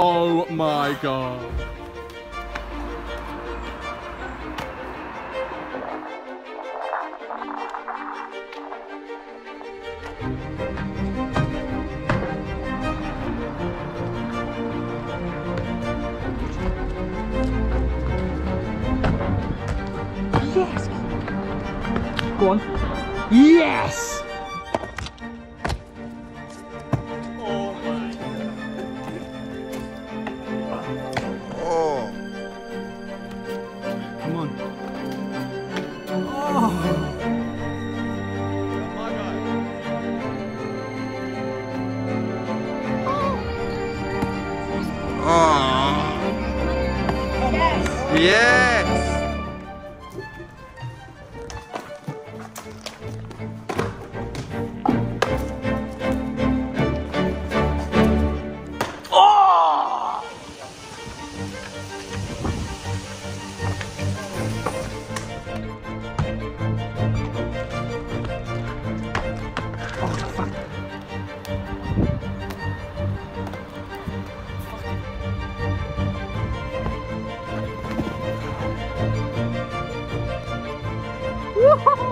Oh my god. Yes! Go on. Yes! Oh my god. Oh. Come on. Oh my god. Oh. Yes! Yes! Woohoo!